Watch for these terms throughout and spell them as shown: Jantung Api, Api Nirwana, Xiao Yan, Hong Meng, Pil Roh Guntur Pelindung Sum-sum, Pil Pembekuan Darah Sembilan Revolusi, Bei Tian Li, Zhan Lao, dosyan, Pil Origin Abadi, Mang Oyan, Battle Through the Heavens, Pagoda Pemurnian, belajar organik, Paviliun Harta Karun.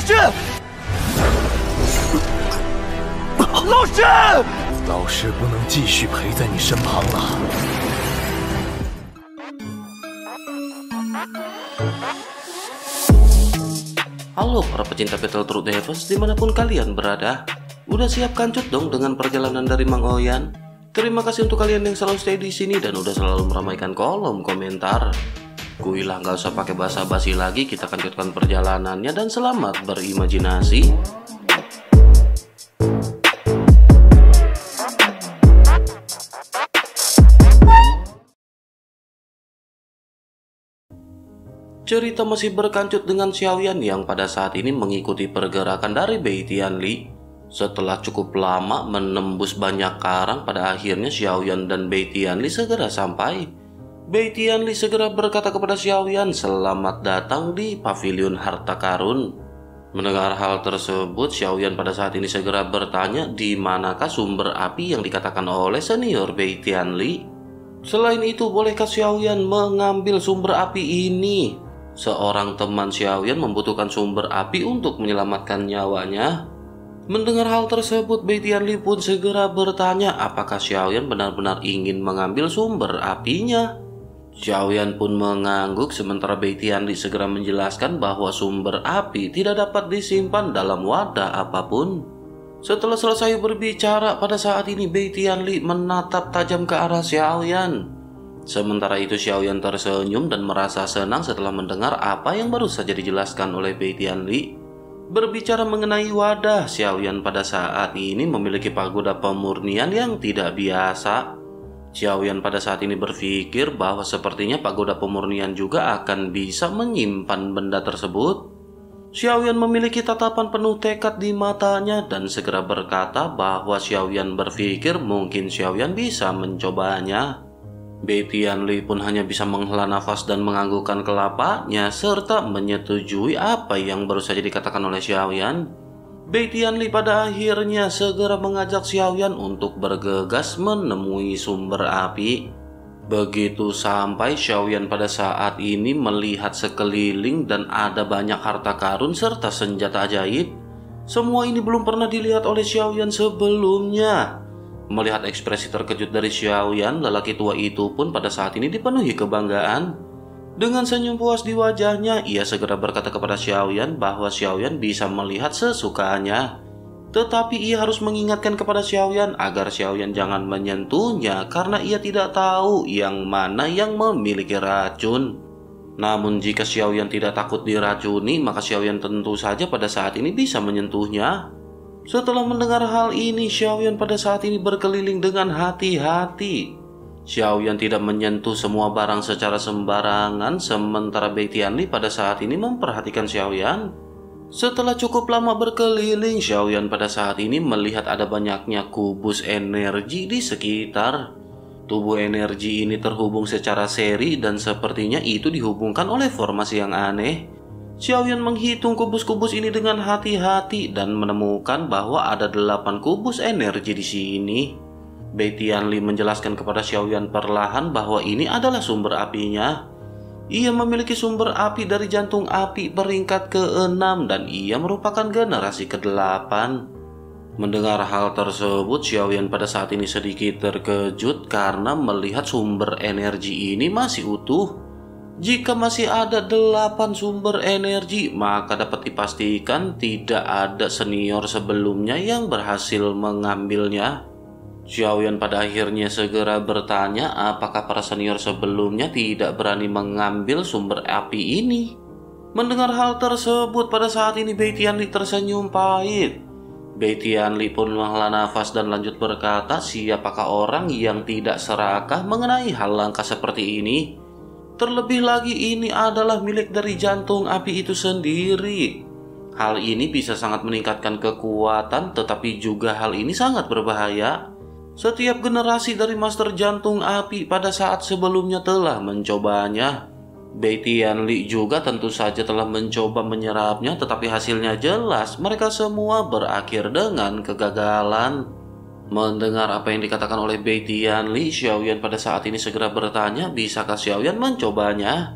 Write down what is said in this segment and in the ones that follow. Halo para pecinta Battle Through the Heavens dimanapun kalian berada. Udah siap kancut dong dengan perjalanan dari Mang Oyan? Terima kasih untuk kalian yang selalu stay di sini dan udah selalu meramaikan kolom komentar. Kuilah, nggak usah pakai basa-basi lagi, kita lanjutkan perjalanannya dan selamat berimajinasi. Cerita masih berkancut dengan Xiao Yan yang pada saat ini mengikuti pergerakan dari Bei Tian Li. Setelah cukup lama menembus banyak karang, pada akhirnya Xiao Yan dan Bei Tian Li segera sampai. Bei Tian Li segera berkata kepada Xiao Yan, "Selamat datang di Paviliun Harta Karun." Mendengar hal tersebut, Xiao Yan pada saat ini segera bertanya, di manakah sumber api yang dikatakan oleh senior Bei Tian Li? Selain itu, bolehkah Xiao Yan mengambil sumber api ini? Seorang teman Xiao Yan membutuhkan sumber api untuk menyelamatkan nyawanya. Mendengar hal tersebut, Bei Tian Li pun segera bertanya, apakah Xiao Yan benar-benar ingin mengambil sumber apinya? Xiao Yan pun mengangguk, sementara Bei Tian Li segera menjelaskan bahwa sumber api tidak dapat disimpan dalam wadah apapun. Setelah selesai berbicara, pada saat ini Bei Tian Li menatap tajam ke arah Xiao Yan. Sementara itu Xiao Yan tersenyum dan merasa senang setelah mendengar apa yang baru saja dijelaskan oleh Bei Tian Li. Berbicara mengenai wadah, Xiao Yan pada saat ini memiliki pagoda pemurnian yang tidak biasa. Xiao Yan pada saat ini berpikir bahwa sepertinya pagoda pemurnian juga akan bisa menyimpan benda tersebut. Xiao Yan memiliki tatapan penuh tekad di matanya dan segera berkata bahwa Xiao Yan berpikir mungkin Xiao Yan bisa mencobanya. Bei Tian Li pun hanya bisa menghela nafas dan menganggukkan kelapanya serta menyetujui apa yang baru saja dikatakan oleh Xiao Yan. Bei Tian Li pada akhirnya segera mengajak Xiao Yan untuk bergegas menemui sumber api. Begitu sampai, Xiao Yan pada saat ini melihat sekeliling dan ada banyak harta karun serta senjata ajaib. Semua ini belum pernah dilihat oleh Xiao Yan sebelumnya. Melihat ekspresi terkejut dari Xiao Yan, lelaki tua itu pun pada saat ini dipenuhi kebanggaan. Dengan senyum puas di wajahnya, ia segera berkata kepada Xiao Yan bahwa Xiao Yan bisa melihat sesukanya. Tetapi ia harus mengingatkan kepada Xiao Yan agar Xiao Yan jangan menyentuhnya karena ia tidak tahu yang mana yang memiliki racun. Namun jika Xiao Yan tidak takut diracuni, maka Xiao Yan tentu saja pada saat ini bisa menyentuhnya. Setelah mendengar hal ini, Xiao Yan pada saat ini berkeliling dengan hati-hati. Xiao Yan tidak menyentuh semua barang secara sembarangan, sementara Bei Tian Li pada saat ini memperhatikan Xiao Yan. Setelah cukup lama berkeliling, Xiao Yan pada saat ini melihat ada banyaknya kubus energi di sekitar. Tubuh energi ini terhubung secara seri dan sepertinya itu dihubungkan oleh formasi yang aneh. Xiao Yan menghitung kubus-kubus ini dengan hati-hati dan menemukan bahwa ada 8 kubus energi di sini. Bei Tian Li menjelaskan kepada Xiao Yan perlahan bahwa ini adalah sumber apinya. Ia memiliki sumber api dari jantung api peringkat ke-6 dan ia merupakan generasi ke-8. Mendengar hal tersebut, Xiao Yan pada saat ini sedikit terkejut karena melihat sumber energi ini masih utuh. Jika masih ada 8 sumber energi, maka dapat dipastikan tidak ada senior sebelumnya yang berhasil mengambilnya. Xiao Yan pada akhirnya segera bertanya apakah para senior sebelumnya tidak berani mengambil sumber api ini. Mendengar hal tersebut, pada saat ini Bei Tian Li tersenyum pahit. Bei Tian Li pun menghela nafas dan lanjut berkata, siapakah orang yang tidak serakah mengenai hal langka seperti ini? Terlebih lagi ini adalah milik dari jantung api itu sendiri. Hal ini bisa sangat meningkatkan kekuatan, tetapi juga hal ini sangat berbahaya. Setiap generasi dari master jantung api pada saat sebelumnya telah mencobanya. Bei Tian Li juga tentu saja telah mencoba menyerapnya, tetapi hasilnya jelas mereka semua berakhir dengan kegagalan. Mendengar apa yang dikatakan oleh Bei Tian Li, Xiao Yan pada saat ini segera bertanya, bisakah Xiao Yan mencobanya?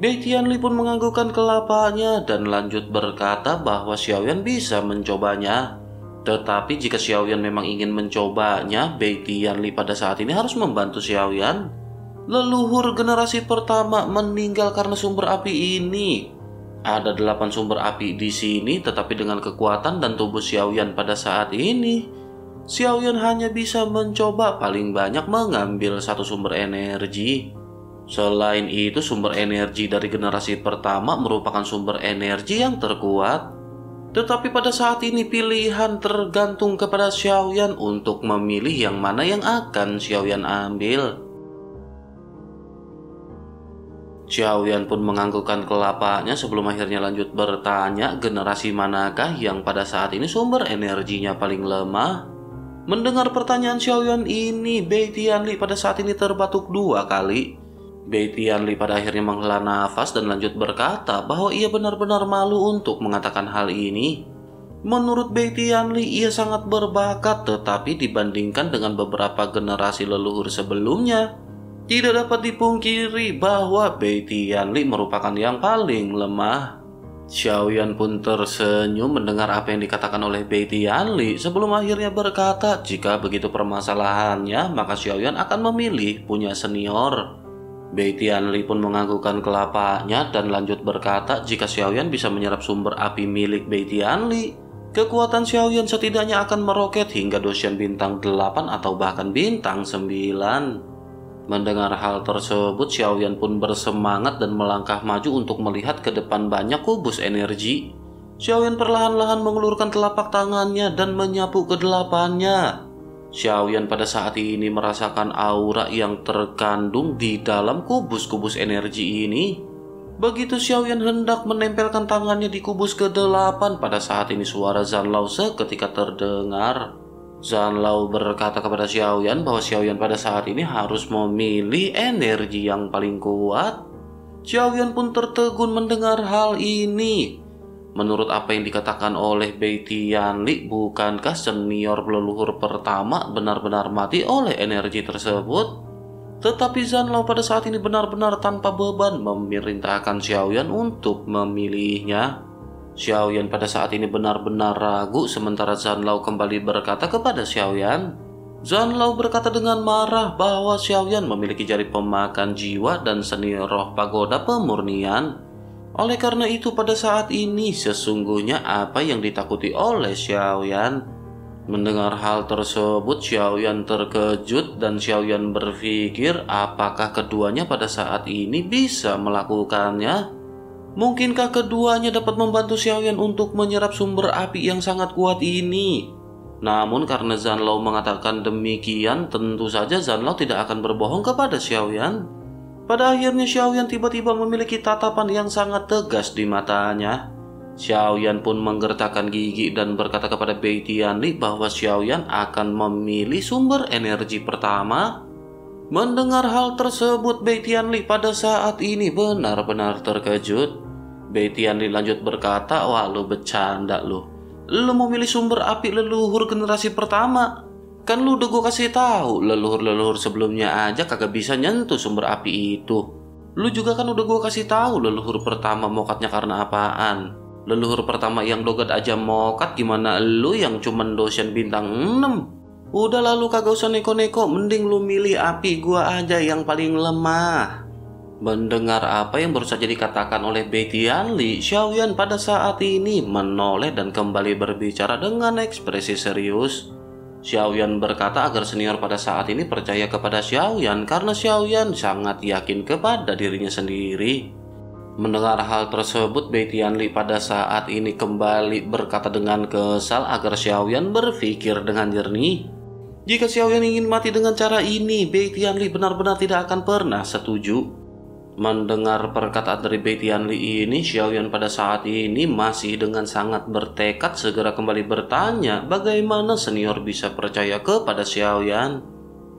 Bei Tian Li pun menganggukkan kepalanya dan lanjut berkata bahwa Xiao Yan bisa mencobanya. Tetapi jika Xiao Yan memang ingin mencobanya, Bei Tian Li pada saat ini harus membantu Xiao Yan. Leluhur generasi pertama meninggal karena sumber api ini. Ada 8 sumber api di sini, tetapi dengan kekuatan dan tubuh Xiao Yan pada saat ini, Xiao Yan hanya bisa mencoba paling banyak mengambil 1 sumber energi. Selain itu, sumber energi dari generasi pertama merupakan sumber energi yang terkuat. Tetapi pada saat ini pilihan tergantung kepada Xiao Yan untuk memilih yang mana yang akan Xiao Yan ambil. Xiao Yan pun menganggukkan kelapanya sebelum akhirnya lanjut bertanya generasi manakah yang pada saat ini sumber energinya paling lemah. Mendengar pertanyaan Xiao Yan ini, Bei Tian Li pada saat ini terbatuk 2 kali. Bei Tian Li pada akhirnya menghela nafas dan lanjut berkata bahwa ia benar-benar malu untuk mengatakan hal ini. Menurut Bei Tian Li, ia sangat berbakat, tetapi dibandingkan dengan beberapa generasi leluhur sebelumnya, tidak dapat dipungkiri bahwa Bei Tian Li merupakan yang paling lemah. Xiao Yan pun tersenyum mendengar apa yang dikatakan oleh Bei Tian Li sebelum akhirnya berkata jika begitu permasalahannya, maka Xiao Yan akan memilih punya senior. Bei Tian Li pun menganggukkan kelapanya dan lanjut berkata jika Xiao Yan bisa menyerap sumber api milik Bei Tian Li, kekuatan Xiao Yan setidaknya akan meroket hingga dosyan bintang 8 atau bahkan bintang 9. Mendengar hal tersebut, Xiao Yan pun bersemangat dan melangkah maju untuk melihat ke depan banyak kubus energi. Xiao Yan perlahan-lahan mengulurkan telapak tangannya dan menyapu ke delapannya. Xiao Yan pada saat ini merasakan aura yang terkandung di dalam kubus-kubus energi ini. Begitu Xiao Yan hendak menempelkan tangannya di kubus ke-8, pada saat ini suara Zhan Lao seketika terdengar. Zhan Lao berkata kepada Xiao Yan bahwa Xiao Yan pada saat ini harus memilih energi yang paling kuat. Xiao Yan pun tertegun mendengar hal ini. Menurut apa yang dikatakan oleh Bei Tian Li, bukankah senior leluhur pertama benar-benar mati oleh energi tersebut? Tetapi Zhan Lao pada saat ini benar-benar tanpa beban memerintahkan Xiao Yan untuk memilihnya. Xiao Yan pada saat ini benar-benar ragu, sementara Zhan Lao kembali berkata kepada Xiao Yan. Zhan Lao berkata dengan marah bahwa Xiao Yan memiliki jari pemakan jiwa dan seni roh pagoda pemurnian. Oleh karena itu pada saat ini sesungguhnya apa yang ditakuti oleh Xiao Yan. Mendengar hal tersebut, Xiao Yan terkejut dan Xiao Yan berpikir apakah keduanya pada saat ini bisa melakukannya. Mungkinkah keduanya dapat membantu Xiao Yan untuk menyerap sumber api yang sangat kuat ini? Namun karena Zhan Lao mengatakan demikian, tentu saja Zhan Lao tidak akan berbohong kepada Xiao Yan. Pada akhirnya Xiao Yan tiba-tiba memiliki tatapan yang sangat tegas di matanya. Xiao Yan pun menggertakkan gigi dan berkata kepada Bei Tian Li bahwa Xiao Yan akan memilih sumber energi pertama. Mendengar hal tersebut, Bei Tian Li pada saat ini benar-benar terkejut. Bei Tian Li lanjut berkata, "Wah, lu bercanda lu. Lu mau milih sumber api leluhur generasi pertama? Kan lu udah gue kasih tahu, leluhur-leluhur sebelumnya aja kagak bisa nyentuh sumber api itu. Lu juga kan udah gue kasih tahu leluhur pertama mokatnya karena apaan. Leluhur pertama yang dogat aja mokat, gimana lu yang cuman dosen bintang 6? Udah lalu kagak usah neko-neko, mending lu milih api gua aja yang paling lemah." Mendengar apa yang baru saja dikatakan oleh Bei Tian Li, Xiao Yan pada saat ini menoleh dan kembali berbicara dengan ekspresi serius. Xiao Yan berkata agar senior pada saat ini percaya kepada Xiao Yan karena Xiao Yan sangat yakin kepada dirinya sendiri. Mendengar hal tersebut, Bei Tian Li pada saat ini kembali berkata dengan kesal agar Xiao Yan berpikir dengan jernih. Jika Xiao Yan ingin mati dengan cara ini, Bei Tian Li benar-benar tidak akan pernah setuju. Mendengar perkataan dari Bei Tian Li ini, Xiao Yan pada saat ini masih dengan sangat bertekad segera kembali bertanya bagaimana senior bisa percaya kepada Xiao Yan.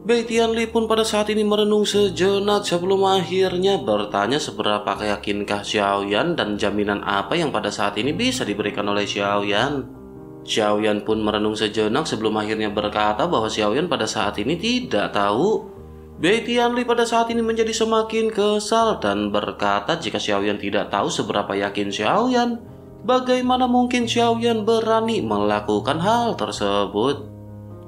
Bei Tian Li pun pada saat ini merenung sejenak sebelum akhirnya bertanya seberapa yakinkah Xiao Yan dan jaminan apa yang pada saat ini bisa diberikan oleh Xiao Yan. Xiao Yan pun merenung sejenak sebelum akhirnya berkata bahwa Xiao Yan pada saat ini tidak tahu. Bei Tian Li pada saat ini menjadi semakin kesal dan berkata jika Xiao Yan tidak tahu seberapa yakin Xiao Yan, bagaimana mungkin Xiao Yan berani melakukan hal tersebut.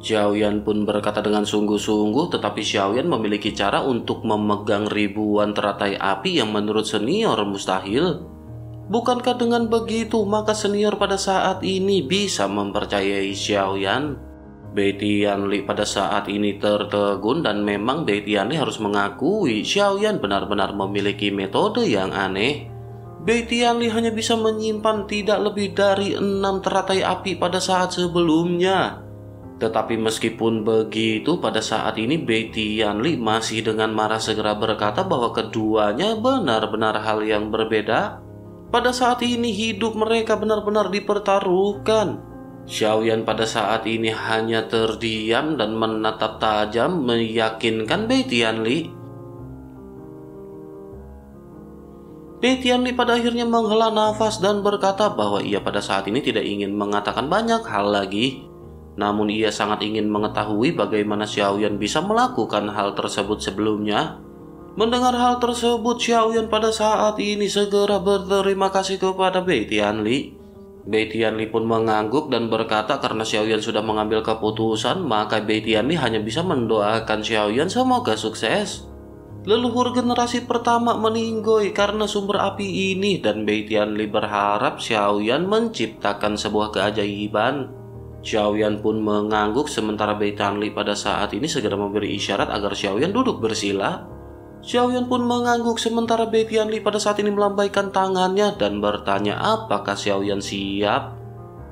Xiao Yan pun berkata dengan sungguh-sungguh, tetapi Xiao Yan memiliki cara untuk memegang ribuan teratai api yang menurut senior mustahil. Bukankah dengan begitu maka senior pada saat ini bisa mempercayai Xiao Yan? Bei Tian Li pada saat ini tertegun dan memang Bei Tian Li harus mengakui Xiao Yan benar-benar memiliki metode yang aneh. Bei Tian Li hanya bisa menyimpan tidak lebih dari 6 teratai api pada saat sebelumnya. Tetapi meskipun begitu pada saat ini Bei Tian Li masih dengan marah segera berkata bahwa keduanya benar-benar hal yang berbeda. Pada saat ini hidup mereka benar-benar dipertaruhkan. Xiao Yan pada saat ini hanya terdiam dan menatap tajam meyakinkan Bei Tian Li. Bei Tian Li pada akhirnya menghela nafas dan berkata bahwa ia pada saat ini tidak ingin mengatakan banyak hal lagi. Namun ia sangat ingin mengetahui bagaimana Xiao Yan bisa melakukan hal tersebut sebelumnya. Mendengar hal tersebut, Xiao Yan pada saat ini segera berterima kasih kepada Bei Tian Li. Bei Tian Li pun mengangguk dan berkata karena Xiao Yan sudah mengambil keputusan, maka Bei Tian Li hanya bisa mendoakan Xiao Yan semoga sukses. Leluhur generasi pertama meninggoy karena sumber api ini dan Bei Tian Li berharap Xiao Yan menciptakan sebuah keajaiban. Xiao Yan pun mengangguk sementara Bei Tian Li pada saat ini segera memberi isyarat agar Xiao Yan duduk bersila. Xiao Yan pun mengangguk sementara Bei Tian Li pada saat ini melambaikan tangannya dan bertanya apakah Xiao Yan siap.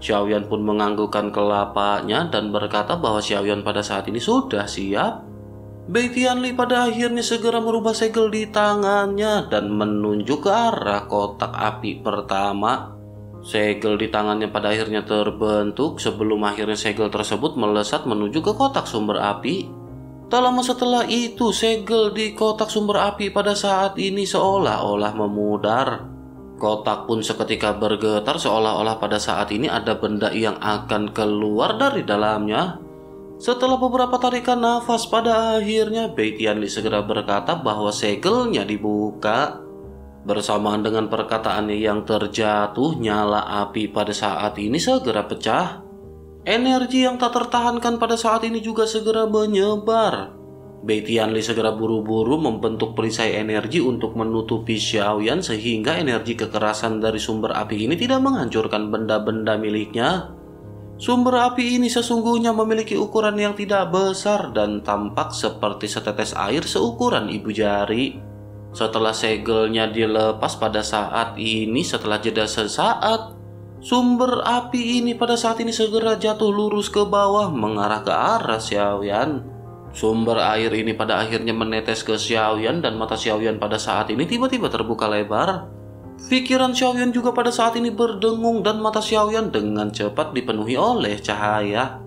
Xiao Yan pun menganggukkan kelapanya dan berkata bahwa Xiao Yan pada saat ini sudah siap. Bei Tian Li pada akhirnya segera merubah segel di tangannya dan menunjuk ke arah kotak api pertama. Segel di tangannya pada akhirnya terbentuk sebelum akhirnya segel tersebut melesat menuju ke kotak sumber api. Tak lama setelah itu, segel di kotak sumber api pada saat ini seolah-olah memudar. Kotak pun seketika bergetar seolah-olah pada saat ini ada benda yang akan keluar dari dalamnya. Setelah beberapa tarikan nafas, pada akhirnya Bei Tian Li segera berkata bahwa segelnya dibuka. Bersamaan dengan perkataannya yang terjatuh, nyala api pada saat ini segera pecah. Energi yang tak tertahankan pada saat ini juga segera menyebar. Bei Tian Li segera buru-buru membentuk perisai energi untuk menutupi Xiao Yan sehingga energi kekerasan dari sumber api ini tidak menghancurkan benda-benda miliknya. Sumber api ini sesungguhnya memiliki ukuran yang tidak besar dan tampak seperti setetes air seukuran ibu jari. Setelah segelnya dilepas pada saat ini, setelah jeda sesaat, sumber api ini pada saat ini segera jatuh lurus ke bawah mengarah ke arah Xiao Yan. Sumber air ini pada akhirnya menetes ke Xiao Yan dan mata Xiao Yan pada saat ini tiba-tiba terbuka lebar. Pikiran Xiao Yan juga pada saat ini berdengung dan mata Xiao Yan dengan cepat dipenuhi oleh cahaya.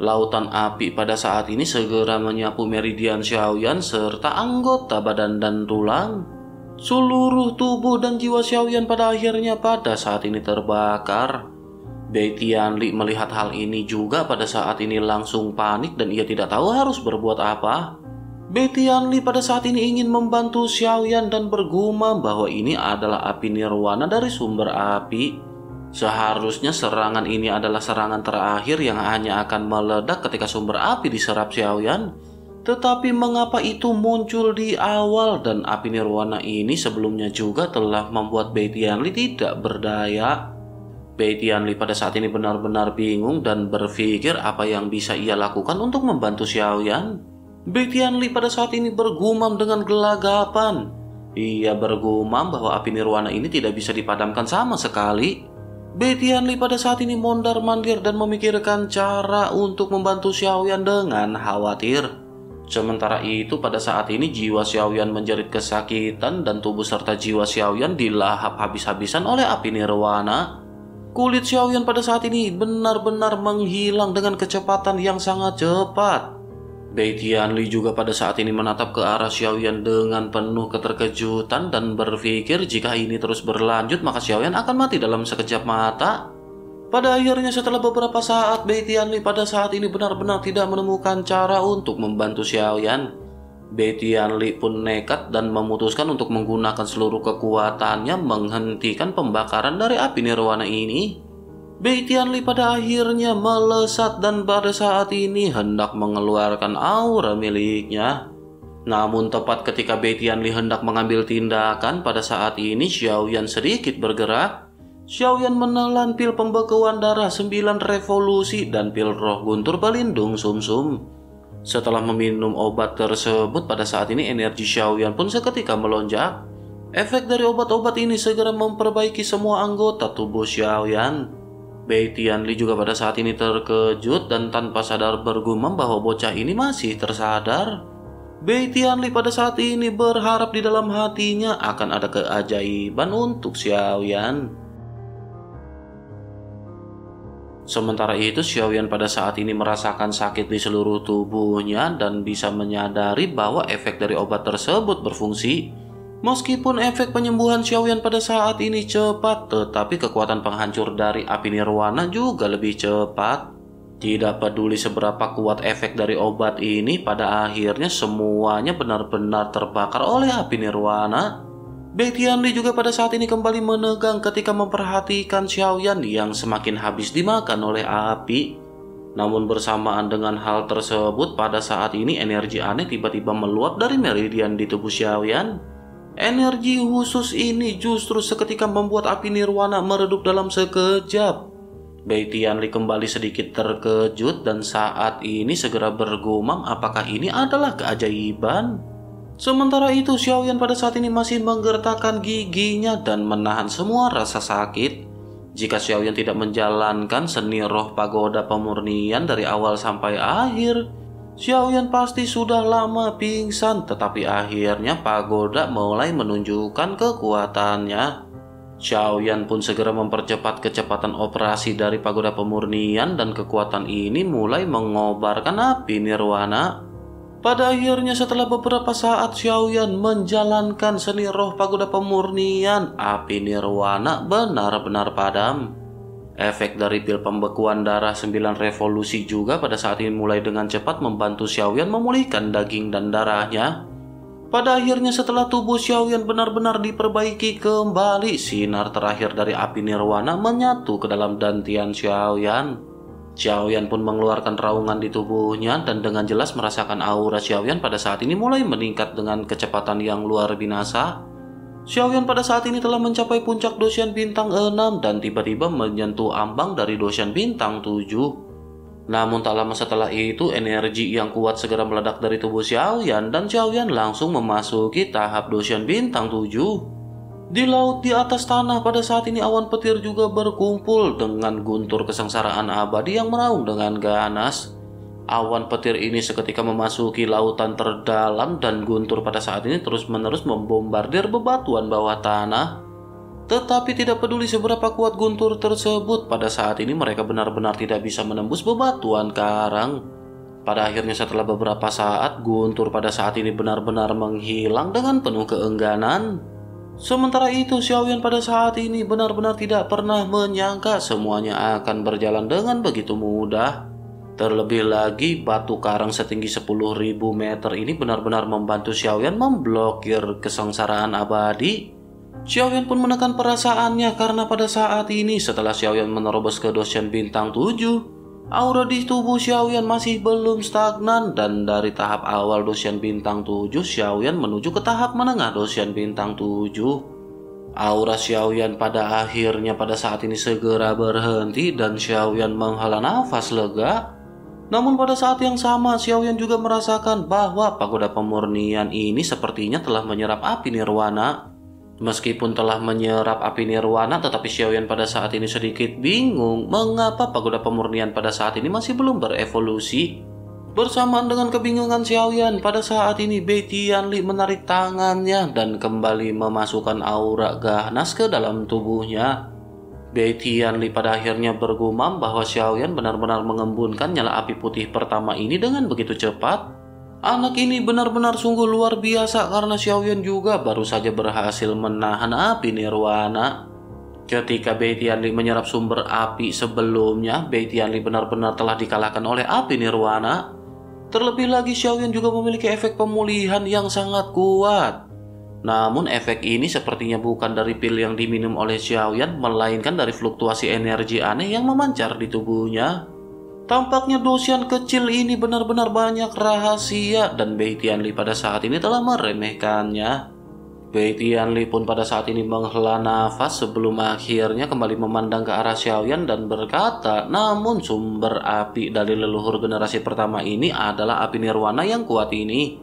Lautan api pada saat ini segera menyapu meridian Xiao Yan serta anggota badan dan tulang. Seluruh tubuh dan jiwa Xiao Yan pada akhirnya pada saat ini terbakar. Bei Tian Li melihat hal ini juga pada saat ini langsung panik dan ia tidak tahu harus berbuat apa. Bei Tian Li pada saat ini ingin membantu Xiao Yan dan bergumam bahwa ini adalah api nirwana dari sumber api. Seharusnya serangan ini adalah serangan terakhir yang hanya akan meledak ketika sumber api diserap Xiao Yan. Tetapi mengapa itu muncul di awal dan api nirwana ini sebelumnya juga telah membuat Bei Tian Li tidak berdaya. Bei Tian Li pada saat ini benar-benar bingung dan berpikir apa yang bisa ia lakukan untuk membantu Xiao Yan. Bei Tian Li pada saat ini bergumam dengan gelagapan. Ia bergumam bahwa api nirwana ini tidak bisa dipadamkan sama sekali. Bei Tian Li pada saat ini mondar-mandir dan memikirkan cara untuk membantu Xiao Yan dengan khawatir. Sementara itu pada saat ini jiwa Xiao Yan menjerit kesakitan dan tubuh serta jiwa Xiao Yan dilahap habis-habisan oleh api nirwana. Kulit Xiao Yan pada saat ini benar-benar menghilang dengan kecepatan yang sangat cepat. Bei Tian Li juga pada saat ini menatap ke arah Xiao Yan dengan penuh keterkejutan dan berpikir jika ini terus berlanjut maka Xiao Yan akan mati dalam sekejap mata. Pada akhirnya setelah beberapa saat, Bei Tian Li pada saat ini benar-benar tidak menemukan cara untuk membantu Xiao Yan. Bei Tian Li pun nekat dan memutuskan untuk menggunakan seluruh kekuatannya menghentikan pembakaran dari api nirwana ini. Bei Tian Li pada akhirnya melesat dan pada saat ini hendak mengeluarkan aura miliknya. Namun tepat ketika Bei Tian Li hendak mengambil tindakan, pada saat ini Xiao Yan sedikit bergerak. Xiao Yan menelan pil pembekuan darah 9 revolusi dan pil roh guntur pelindung sum-sum. Setelah meminum obat tersebut, pada saat ini energi Xiao Yan pun seketika melonjak. Efek dari obat-obat ini segera memperbaiki semua anggota tubuh Xiao Yan. Bei Tian Li juga pada saat ini terkejut dan tanpa sadar bergumam bahwa bocah ini masih tersadar. Bei Tian Li pada saat ini berharap di dalam hatinya akan ada keajaiban untuk Xiao Yan. Sementara itu, Xiao Yan pada saat ini merasakan sakit di seluruh tubuhnya dan bisa menyadari bahwa efek dari obat tersebut berfungsi. Meskipun efek penyembuhan Xiao Yan pada saat ini cepat, tetapi kekuatan penghancur dari api nirwana juga lebih cepat. Tidak peduli seberapa kuat efek dari obat ini, pada akhirnya semuanya benar-benar terbakar oleh api nirwana. Bei Tian Li juga pada saat ini kembali menegang ketika memperhatikan Xiao Yan yang semakin habis dimakan oleh api. Namun bersamaan dengan hal tersebut, pada saat ini energi aneh tiba-tiba meluap dari meridian di tubuh Xiao Yan. Energi khusus ini justru seketika membuat api nirwana meredup dalam sekejap. Bei Tian Li kembali sedikit terkejut dan saat ini segera bergumam apakah ini adalah keajaiban. Sementara itu, Xiao Yan pada saat ini masih menggertakkan giginya dan menahan semua rasa sakit. Jika Xiao Yan tidak menjalankan seni roh pagoda pemurnian dari awal sampai akhir, Xiao Yan pasti sudah lama pingsan, tetapi akhirnya pagoda mulai menunjukkan kekuatannya. Xiao Yan pun segera mempercepat kecepatan operasi dari pagoda pemurnian dan kekuatan ini mulai mengobarkan api nirwana. Pada akhirnya setelah beberapa saat Xiao Yan menjalankan seni roh pagoda pemurnian, api nirwana benar-benar padam. Efek dari pil pembekuan darah 9 revolusi juga pada saat ini mulai dengan cepat membantu Xiao Yan memulihkan daging dan darahnya. Pada akhirnya setelah tubuh Xiao Yan benar-benar diperbaiki kembali, sinar terakhir dari api nirwana menyatu ke dalam dantian Xiao Yan. Xiao Yan pun mengeluarkan raungan di tubuhnya dan dengan jelas merasakan aura Xiao Yan pada saat ini mulai meningkat dengan kecepatan yang luar biasa. Xiao Yan pada saat ini telah mencapai puncak dosyan bintang 6 dan tiba-tiba menyentuh ambang dari dosyan bintang 7. Namun tak lama setelah itu energi yang kuat segera meledak dari tubuh Xiao Yan dan Xiao Yan langsung memasuki tahap dosyan bintang 7. Di laut di atas tanah pada saat ini awan petir juga berkumpul dengan guntur kesengsaraan abadi yang meraung dengan ganas. Awan petir ini seketika memasuki lautan terdalam dan guntur pada saat ini terus-menerus membombardir bebatuan bawah tanah. Tetapi tidak peduli seberapa kuat guntur tersebut, pada saat ini mereka benar-benar tidak bisa menembus bebatuan karang. Pada akhirnya setelah beberapa saat, guntur pada saat ini benar-benar menghilang dengan penuh keengganan. Sementara itu, Xiao Yan pada saat ini benar-benar tidak pernah menyangka semuanya akan berjalan dengan begitu mudah. Terlebih lagi, batu karang setinggi 10.000 meter ini benar-benar membantu Xiao Yan memblokir kesengsaraan abadi. Xiao Yan pun menekan perasaannya karena pada saat ini setelah Xiao Yan menerobos ke dosyan bintang 7, aura di tubuh Xiao Yan masih belum stagnan dan dari tahap awal dosyan bintang 7 Xiao Yan menuju ke tahap menengah dosyan bintang 7. Aura Xiao Yan pada akhirnya pada saat ini segera berhenti dan Xiao Yan menghela nafas lega. Namun pada saat yang sama Xiao Yan juga merasakan bahwa pagoda pemurnian ini sepertinya telah menyerap api nirwana. Meskipun telah menyerap api nirwana, tetapi Xiao Yan pada saat ini sedikit bingung mengapa pagoda pemurnian pada saat ini masih belum berevolusi. Bersamaan dengan kebingungan Xiao Yan, pada saat ini Bei Tian Li menarik tangannya dan kembali memasukkan aura ganas ke dalam tubuhnya. Bei Tian Li pada akhirnya bergumam bahwa Xiao Yan benar-benar mengembunkan nyala api putih pertama ini dengan begitu cepat. Anak ini benar-benar sungguh luar biasa karena Xiao Yan juga baru saja berhasil menahan api nirwana. Ketika Bei Tian Li menyerap sumber api sebelumnya, Bei Tian Li benar-benar telah dikalahkan oleh api nirwana. Terlebih lagi Xiao Yan juga memiliki efek pemulihan yang sangat kuat. Namun efek ini sepertinya bukan dari pil yang diminum oleh Xiao Yan, melainkan dari fluktuasi energi aneh yang memancar di tubuhnya. Tampaknya dosian kecil ini benar-benar banyak rahasia dan Bei Tian Li pada saat ini telah meremehkannya. Bei Tian Li pun pada saat ini menghela nafas sebelum akhirnya kembali memandang ke arah Xiao Yan dan berkata, namun sumber api dari leluhur generasi pertama ini adalah api nirwana yang kuat ini.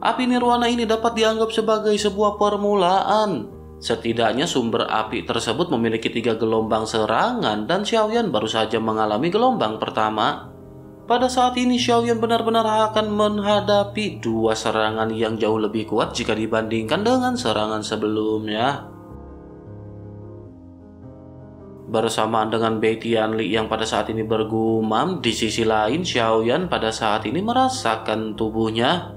Api nirwana ini dapat dianggap sebagai sebuah permulaan. Setidaknya sumber api tersebut memiliki 3 gelombang serangan dan Xiao Yan baru saja mengalami gelombang pertama. Pada saat ini Xiao Yan benar-benar akan menghadapi 2 serangan yang jauh lebih kuat jika dibandingkan dengan serangan sebelumnya. Bersamaan dengan Bei Tian Li yang pada saat ini bergumam, di sisi lain Xiao Yan pada saat ini merasakan tubuhnya.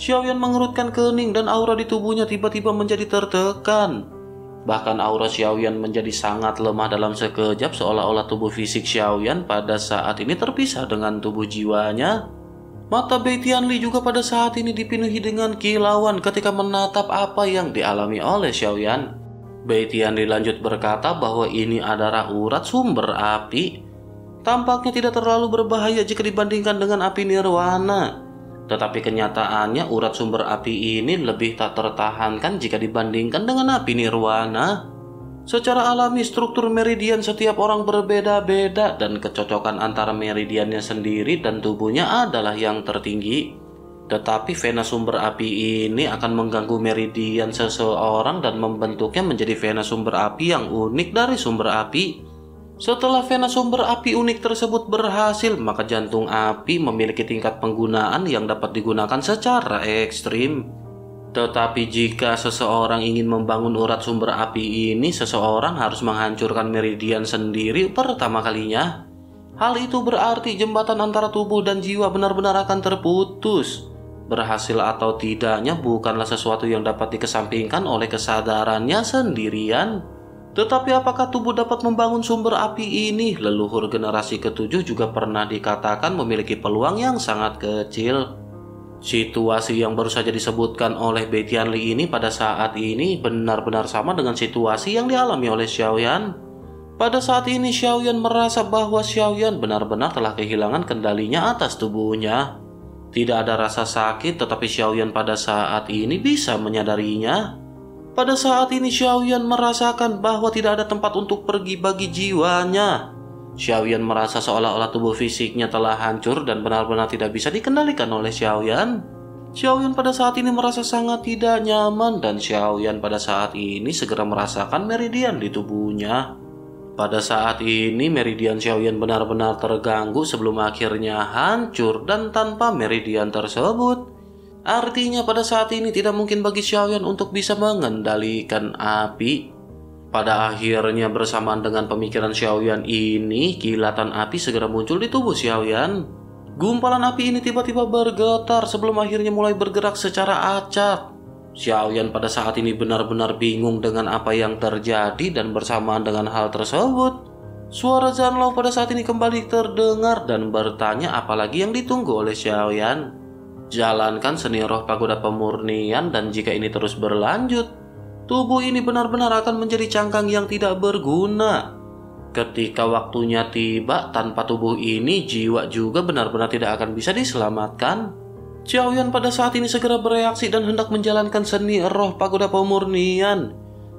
Xiao Yan mengerutkan kening dan aura di tubuhnya tiba-tiba menjadi tertekan. Bahkan aura Xiao Yan menjadi sangat lemah dalam sekejap, seolah-olah tubuh fisik Xiao Yan pada saat ini terpisah dengan tubuh jiwanya. Mata Bei Tian Li juga pada saat ini dipenuhi dengan kilauan ketika menatap apa yang dialami oleh Xiao Yan. Bei Tian Li lanjut berkata bahwa ini adalah urat sumber api. Tampaknya tidak terlalu berbahaya jika dibandingkan dengan api nirwana. Tetapi kenyataannya urat sumber api ini lebih tak tertahankan jika dibandingkan dengan api nirwana. Secara alami struktur meridian setiap orang berbeda-beda dan kecocokan antara meridiannya sendiri dan tubuhnya adalah yang tertinggi. Tetapi vena sumber api ini akan mengganggu meridian seseorang dan membentuknya menjadi vena sumber api yang unik dari sumber api. Setelah vena sumber api unik tersebut berhasil, maka jantung api memiliki tingkat penggunaan yang dapat digunakan secara ekstrim. Tetapi jika seseorang ingin membangun urat sumber api ini, seseorang harus menghancurkan meridian sendiri pertama kalinya. Hal itu berarti jembatan antara tubuh dan jiwa benar-benar akan terputus. Berhasil atau tidaknya bukanlah sesuatu yang dapat dikesampingkan oleh kesadarannya sendirian. Tetapi apakah tubuh dapat membangun sumber api ini? Leluhur generasi ketujuh juga pernah dikatakan memiliki peluang yang sangat kecil. Situasi yang baru saja disebutkan oleh Bei Tian Li ini pada saat ini benar-benar sama dengan situasi yang dialami oleh Xiao Yan. Pada saat ini Xiao Yan merasa bahwa Xiao Yan benar-benar telah kehilangan kendalinya atas tubuhnya. Tidak ada rasa sakit, tetapi Xiao Yan pada saat ini bisa menyadarinya. Pada saat ini Xiao Yan merasakan bahwa tidak ada tempat untuk pergi bagi jiwanya. Xiao Yan merasa seolah-olah tubuh fisiknya telah hancur dan benar-benar tidak bisa dikendalikan oleh Xiao Yan. Xiao Yan pada saat ini merasa sangat tidak nyaman dan Xiao Yan pada saat ini segera merasakan meridian di tubuhnya. Pada saat ini meridian Xiao Yan benar-benar terganggu sebelum akhirnya hancur dan tanpa meridian tersebut. Artinya pada saat ini tidak mungkin bagi Xiao Yan untuk bisa mengendalikan api. Pada akhirnya bersamaan dengan pemikiran Xiao Yan ini, kilatan api segera muncul di tubuh Xiao Yan. Gumpalan api ini tiba-tiba bergetar sebelum akhirnya mulai bergerak secara acak. Xiao Yan pada saat ini benar-benar bingung dengan apa yang terjadi dan bersamaan dengan hal tersebut, suara Zhan Lao pada saat ini kembali terdengar dan bertanya apalagi yang ditunggu oleh Xiao Yan. Jalankan seni roh pagoda pemurnian dan jika ini terus berlanjut, tubuh ini benar-benar akan menjadi cangkang yang tidak berguna. Ketika waktunya tiba, tanpa tubuh ini jiwa juga benar-benar tidak akan bisa diselamatkan. Xiao Yan pada saat ini segera bereaksi dan hendak menjalankan seni roh pagoda pemurnian.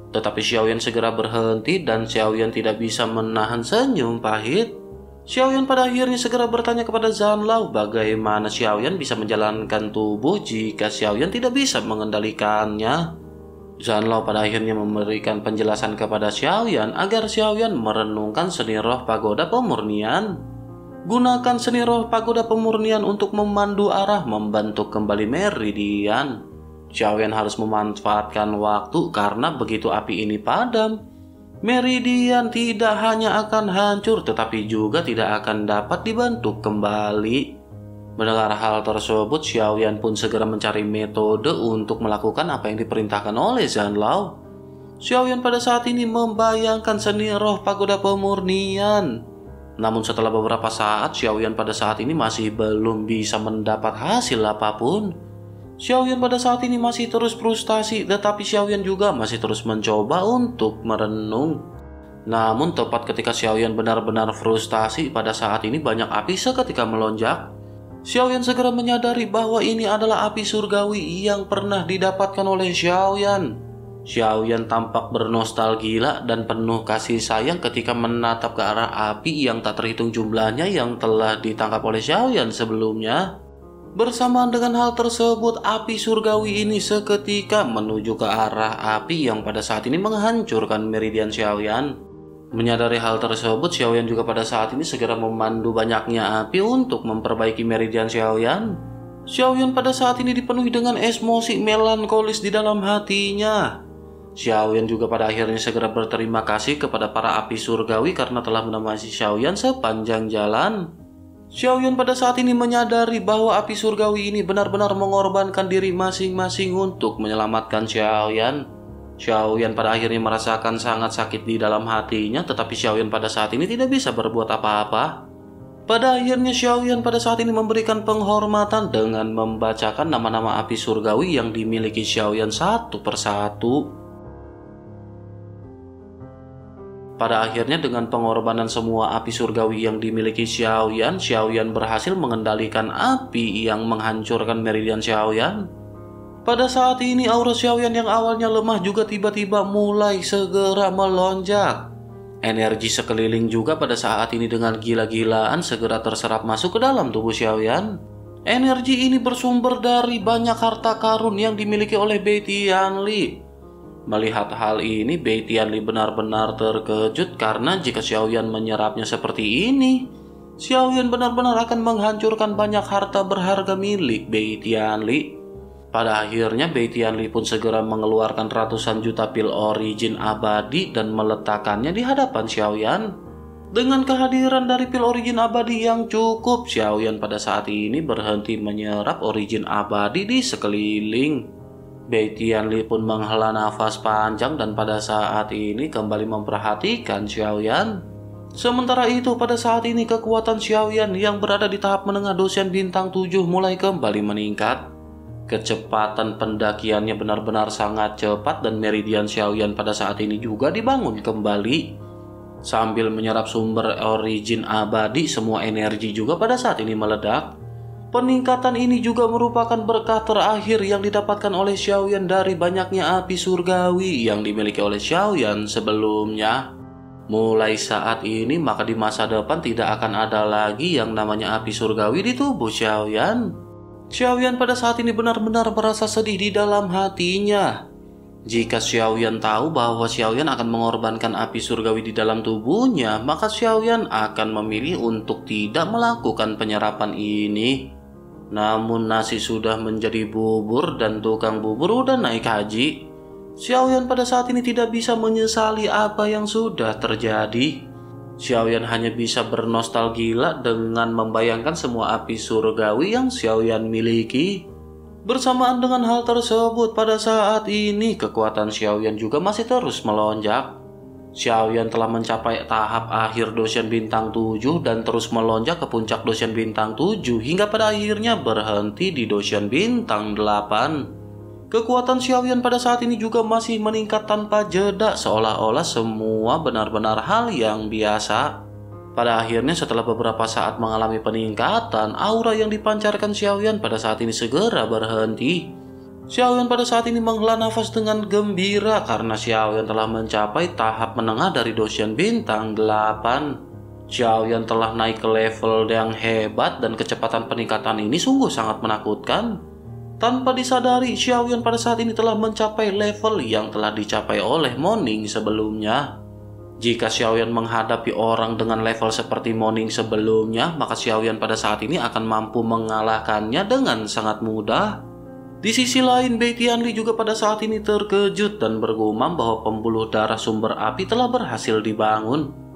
Tetapi Xiao Yan segera berhenti dan Xiao Yan tidak bisa menahan senyum pahit. Xiao Yan pada akhirnya segera bertanya kepada Zhan Lao bagaimana Xiao Yan bisa menjalankan tubuh jika Xiao Yan tidak bisa mengendalikannya. Zhan Lao pada akhirnya memberikan penjelasan kepada Xiao Yan agar Xiao Yan merenungkan seni roh pagoda pemurnian. Gunakan seni roh pagoda pemurnian untuk memandu arah membentuk kembali meridian. Xiao Yan harus memanfaatkan waktu karena begitu api ini padam, meridian tidak hanya akan hancur tetapi juga tidak akan dapat dibentuk kembali. Mendengar hal tersebut, Xiao Yan pun segera mencari metode untuk melakukan apa yang diperintahkan oleh Zhan Lao. Xiao Yan pada saat ini membayangkan seni roh pagoda pemurnian. Namun setelah beberapa saat, Xiao Yan pada saat ini masih belum bisa mendapat hasil apapun. Xiao Yan pada saat ini masih terus frustasi, tetapi Xiao Yan juga masih terus mencoba untuk merenung. Namun tepat ketika Xiao Yan benar-benar frustasi, pada saat ini banyak api seketika melonjak. Xiao Yan segera menyadari bahwa ini adalah api surgawi yang pernah didapatkan oleh Xiao Yan. Xiao Yan tampak bernostalgia dan penuh kasih sayang ketika menatap ke arah api yang tak terhitung jumlahnya yang telah ditangkap oleh Xiao Yan sebelumnya. Bersamaan dengan hal tersebut, api surgawi ini seketika menuju ke arah api yang pada saat ini menghancurkan meridian Xiao Yan. Menyadari hal tersebut, Xiao Yan juga pada saat ini segera memandu banyaknya api untuk memperbaiki meridian Xiao Yan. Xiao Yan pada saat ini dipenuhi dengan emosi melankolis di dalam hatinya. Xiao Yan juga pada akhirnya segera berterima kasih kepada para api surgawi karena telah menemani Xiao Yan sepanjang jalan. Xiao Yan pada saat ini menyadari bahwa api surgawi ini benar-benar mengorbankan diri masing-masing untuk menyelamatkan Xiao Yan. Xiao Yan pada akhirnya merasakan sangat sakit di dalam hatinya, tetapi Xiao Yan pada saat ini tidak bisa berbuat apa-apa. Pada akhirnya Xiao Yan pada saat ini memberikan penghormatan dengan membacakan nama-nama api surgawi yang dimiliki Xiao Yan satu persatu. Pada akhirnya dengan pengorbanan semua api surgawi yang dimiliki Xiao Yan berhasil mengendalikan api yang menghancurkan meridian Xiao Yan. Pada saat ini aura Xiao Yan yang awalnya lemah juga tiba-tiba mulai segera melonjak. Energi sekeliling juga pada saat ini dengan gila-gilaan segera terserap masuk ke dalam tubuh Xiao Yan. Energi ini bersumber dari banyak harta karun yang dimiliki oleh Bei Tian Li. Melihat hal ini, Bei Tian Li benar-benar terkejut karena jika Xiao Yan menyerapnya seperti ini, Xiao Yan benar-benar akan menghancurkan banyak harta berharga milik Bei Tian Li. Pada akhirnya, Bei Tian Li pun segera mengeluarkan ratusan juta pil origin abadi dan meletakkannya di hadapan Xiao Yan. Dengan kehadiran dari pil origin abadi yang cukup, Xiao Yan pada saat ini berhenti menyerap origin abadi di sekeliling. Bei Tian Li pun menghela nafas panjang dan pada saat ini kembali memperhatikan Xiao Yan. Sementara itu pada saat ini kekuatan Xiao Yan yang berada di tahap menengah dosen bintang 7 mulai kembali meningkat. Kecepatan pendakiannya benar-benar sangat cepat dan meridian Xiao Yan pada saat ini juga dibangun kembali. Sambil menyerap sumber origin abadi, semua energi juga pada saat ini meledak. Peningkatan ini juga merupakan berkah terakhir yang didapatkan oleh Xiao Yan dari banyaknya api surgawi yang dimiliki oleh Xiao Yan sebelumnya. Mulai saat ini maka di masa depan tidak akan ada lagi yang namanya api surgawi di tubuh Xiao Yan. Xiao Yan pada saat ini benar-benar merasa sedih di dalam hatinya. Jika Xiao Yan tahu bahwa Xiao Yan akan mengorbankan api surgawi di dalam tubuhnya, maka Xiao Yan akan memilih untuk tidak melakukan penyerapan ini. Namun nasi sudah menjadi bubur dan tukang bubur udah naik haji. Xiao Yan pada saat ini tidak bisa menyesali apa yang sudah terjadi. Xiao Yan hanya bisa bernostalgia dengan membayangkan semua api surgawi yang Xiao Yan miliki. Bersamaan dengan hal tersebut pada saat ini kekuatan Xiao Yan juga masih terus melonjak. Xiao Yan telah mencapai tahap akhir dosen bintang 7 dan terus melonjak ke puncak dosen bintang 7 hingga pada akhirnya berhenti di dosen bintang 8. Kekuatan Xiao Yan pada saat ini juga masih meningkat tanpa jeda seolah-olah semua benar-benar hal yang biasa. Pada akhirnya setelah beberapa saat mengalami peningkatan, aura yang dipancarkan Xiao Yan pada saat ini segera berhenti. Xiao Yan pada saat ini menghela nafas dengan gembira karena Xiao Yan telah mencapai tahap menengah dari dosen bintang 8. Xiao Yan telah naik ke level yang hebat dan kecepatan peningkatan ini sungguh sangat menakutkan. Tanpa disadari, Xiao Yan pada saat ini telah mencapai level yang telah dicapai oleh Morning sebelumnya. Jika Xiao Yan menghadapi orang dengan level seperti Morning sebelumnya, maka Xiao Yan pada saat ini akan mampu mengalahkannya dengan sangat mudah. Di sisi lain, Bei Tian Li juga pada saat ini terkejut dan bergumam bahwa pembuluh darah sumber api telah berhasil dibangun.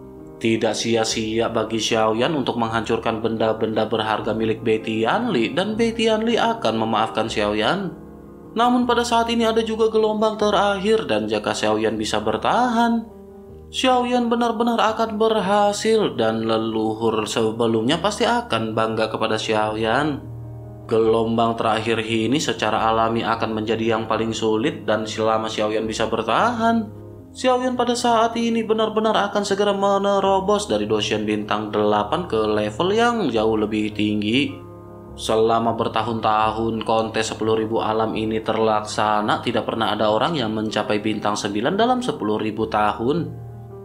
Tidak sia-sia bagi Xiao Yan untuk menghancurkan benda-benda berharga milik Bei Tian Li dan Bei Tian Li akan memaafkan Xiao Yan. Namun pada saat ini ada juga gelombang terakhir dan jika Xiao Yan bisa bertahan, Xiao Yan benar-benar akan berhasil dan leluhur sebelumnya pasti akan bangga kepada Xiao Yan. Gelombang terakhir ini secara alami akan menjadi yang paling sulit, dan selama Xiao Yan bisa bertahan, Xiao Yan pada saat ini benar-benar akan segera menerobos dari dosen bintang 8 ke level yang jauh lebih tinggi. Selama bertahun-tahun kontes 10.000 alam ini terlaksana, tidak pernah ada orang yang mencapai bintang 9 dalam 10.000 tahun.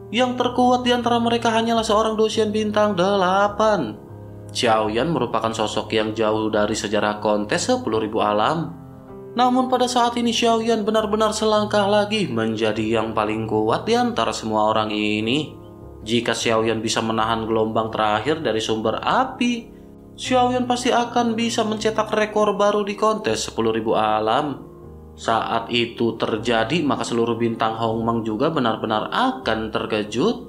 Yang terkuat di antara mereka hanyalah seorang dosen bintang 8. Xiao Yan merupakan sosok yang jauh dari sejarah kontes 10.000 alam. Namun pada saat ini Xiao Yan benar-benar selangkah lagi menjadi yang paling kuat di antara semua orang ini. Jika Xiao Yan bisa menahan gelombang terakhir dari sumber api, Xiao Yan pasti akan bisa mencetak rekor baru di kontes 10.000 alam. Saat itu terjadi, maka seluruh bintang Hong Meng juga benar-benar akan terkejut.